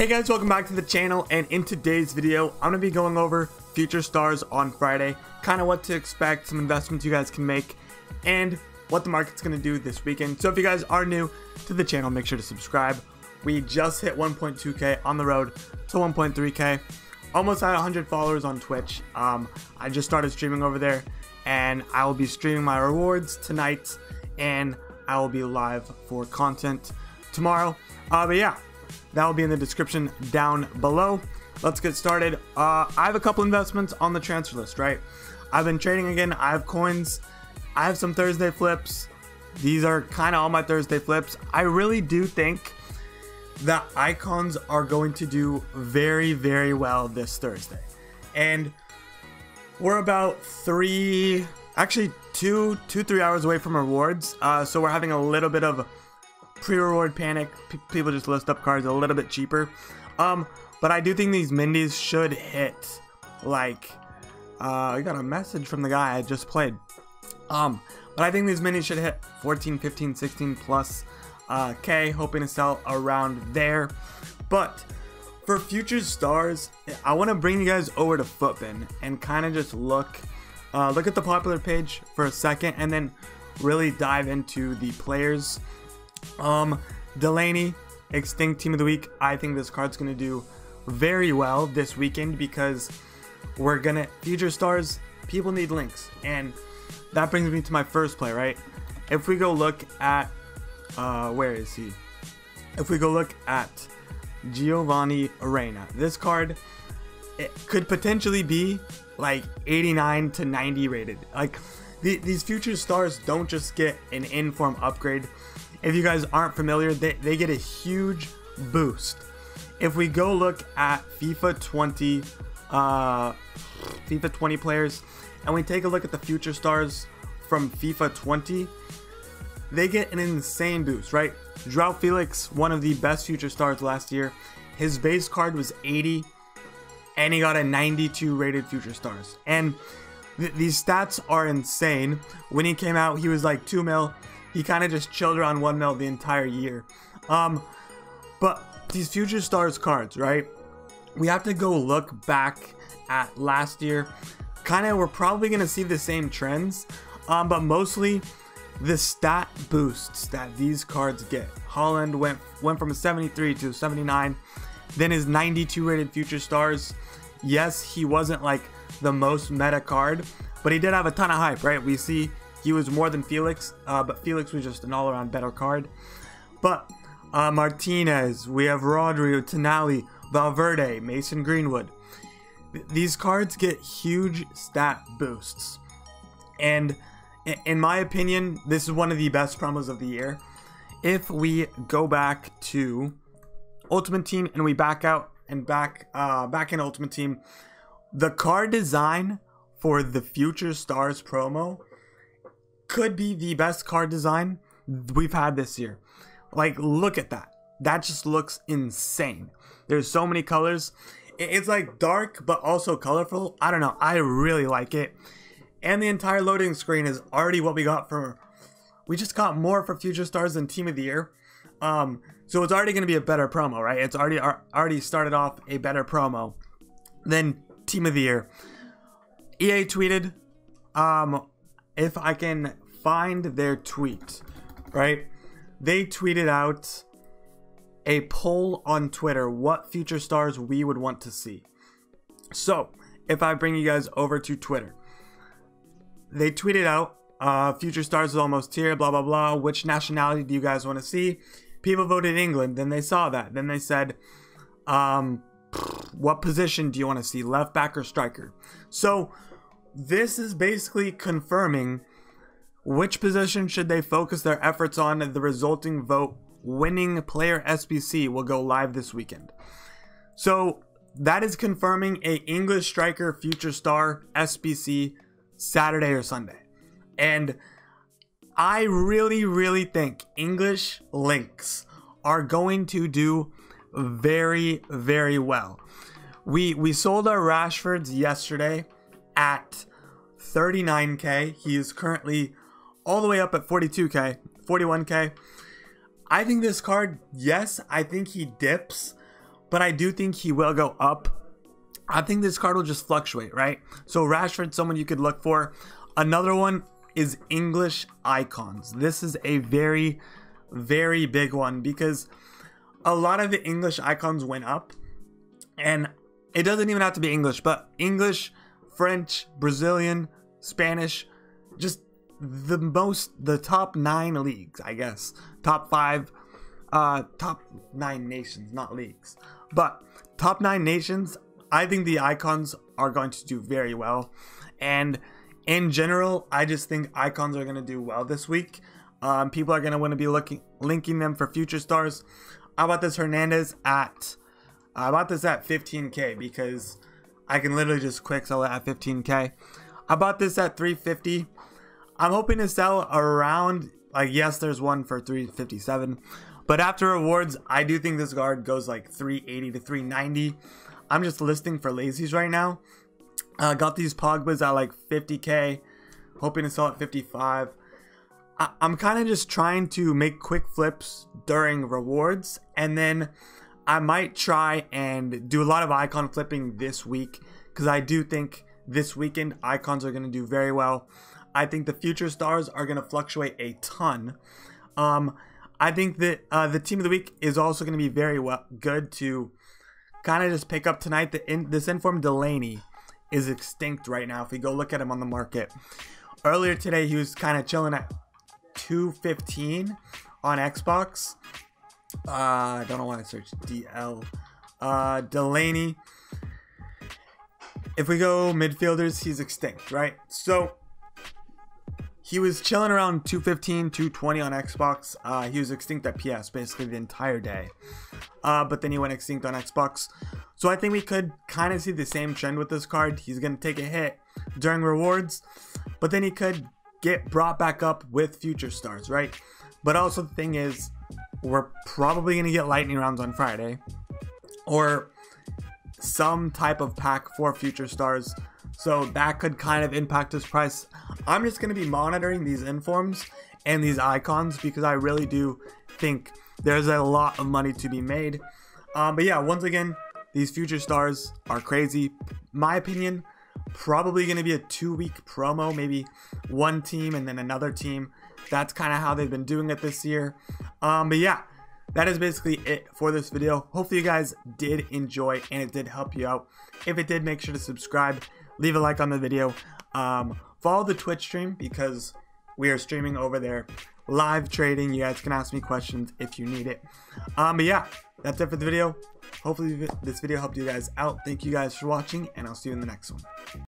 Hey guys, welcome back to the channel, and in today's video I'm gonna be going over future stars on Friday, kind of what to expect, some investments you guys can make, and what the market's gonna do this weekend. So if you guys are new to the channel, make sure to subscribe. We just hit 1.2k, on the road to 1.3k, almost at 100 followers on Twitch. I just started streaming over there, and I will be streaming my rewards tonight, and I will be live for content tomorrow. But yeah, that will be in the description down below. Let's get started. I have a couple investments on the transfer list, right? I've been trading again. I have coins. I have some Thursday flips. These are kind of all my Thursday flips. I really do think that icons are going to do very, very well this Thursday. And we're about two, 3 hours away from rewards. So we're having a little bit of pre-reward panic. People just list up cards a little bit cheaper, but I do think these Mindys should hit. Like, I got a message from the guy I just played, but I think these Mindys should hit 14 15 16 plus k, hoping to sell around there. But for futures stars, I want to bring you guys over to Footbin and kind of just look at the popular page for a second, and then really dive into the players. Delaney, Extinct Team of the Week. I think this card's gonna do very well this weekend because we're gonna future stars. People need links, and that brings me to my first play, right? If we go look at where is he? If we go look at Giovanni Reyna, this card, it could potentially be like 89 to 90 rated. Like these future stars don't just get an in-form upgrade. If you guys aren't familiar, they get a huge boost. If we go look at FIFA 20 players, and we take a look at the future stars from FIFA 20, they get an insane boost, right? Jota Felix, one of the best future stars last year, his base card was 80, and he got a 92 rated future stars. And these stats are insane. When he came out, he was like 2 mil. He kind of just chilled around 1 mil the entire year. But these future stars cards, right? We have to go look back at last year. Kind of, we're probably going to see the same trends. But mostly the stat boosts that these cards get. Haaland went from a 73 to a 79. Then his 92 rated future stars. Yes, he wasn't like the most meta card, but he did have a ton of hype, right? We see he was more than Felix, but Felix was just an all-around better card. But Martinez, we have Rodri, Tonali, Valverde, Mason Greenwood. These cards get huge stat boosts. And in my opinion, this is one of the best promos of the year. If we go back to Ultimate Team and we back out and back in Ultimate Team, the card design for the Future Stars promo could be the best card design we've had this year. Like, look at that. That just looks insane. There's so many colors. It's like dark but also colorful. I don't know, I really like it. And the entire loading screen is already what we got for, we just got more for future stars than team of the year. So it's already going to be a better promo, right? It's already started off a better promo than team of the year. EA tweeted, if I can find their tweet, right? They tweeted out a poll on Twitter, what future stars we would want to see. So if I bring you guys over to Twitter, they tweeted out, future stars is almost here, blah, blah, blah. Which nationality do you guys want to see? People voted England. Then they saw that. Then they said, what position do you want to see? Left back or striker? So this is basically confirming which position should they focus their efforts on. The resulting vote winning player SBC will go live this weekend. So that is confirming a English striker future star SBC Saturday or Sunday. And I really, really think English links are going to do very, very well. We sold our Rashfords yesterday at 39k. He is currently all the way up at 42k, 41k. I think this card, yes, I think he dips, but I do think he will go up. I think this card will just fluctuate, right? So Rashford, someone you could look for. Another one is English icons. This is a very, very big one because a lot of the English icons went up, and it doesn't even have to be English, but English, French, Brazilian, Spanish, just the top 9 leagues, I guess. Top 5, top 9 nations, not leagues. But top 9 nations, I think the icons are going to do very well. And in general, I just think icons are going to do well this week. People are going to want to be linking them for future stars. I bought this Hernandez at 15K because I can literally just quick sell it at 15K. I bought this at 350. I'm hoping to sell around, like, yes, there's one for 357, but after rewards, I do think this guard goes like 380 to 390. I'm just listing for lazies right now. I got these Pogbas at like 50K, hoping to sell at 55. I'm kind of just trying to make quick flips during rewards, and then I might try and do a lot of icon flipping this week because I do think this weekend icons are going to do very well. I think the future stars are going to fluctuate a ton. I think that the team of the week is also going to be very good to kind of just pick up tonight. This informed Delaney is extinct right now if you go look at him on the market. Earlier today, he was kind of chilling at 215 on Xbox. I don't know why I searched DL. Delaney. If we go midfielders, he's extinct, right? So he was chilling around 215, 220 on Xbox. He was extinct at PS basically the entire day. But then he went extinct on Xbox. So I think we could kind of see the same trend with this card. He's going to take a hit during rewards, but then he could get brought back up with future stars, right? But also the thing is, we're probably going to get lightning rounds on Friday or some type of pack for future stars. So that could kind of impact his price. I'm just going to be monitoring these informs and these icons because I really do think there's a lot of money to be made. But yeah, once again, these future stars are crazy. My opinion, probably going to be a 2-week promo, maybe one team and then another team. That's kind of how they've been doing it this year. But yeah, that is basically it for this video. Hopefully you guys did enjoy and it did help you out. If it did, make sure to subscribe, leave a like on the video, follow the Twitch stream because we are streaming over there, live trading. You guys can ask me questions if you need it. But yeah, that's it for the video. Hopefully this video helped you guys out. Thank you guys for watching, and I'll see you in the next one.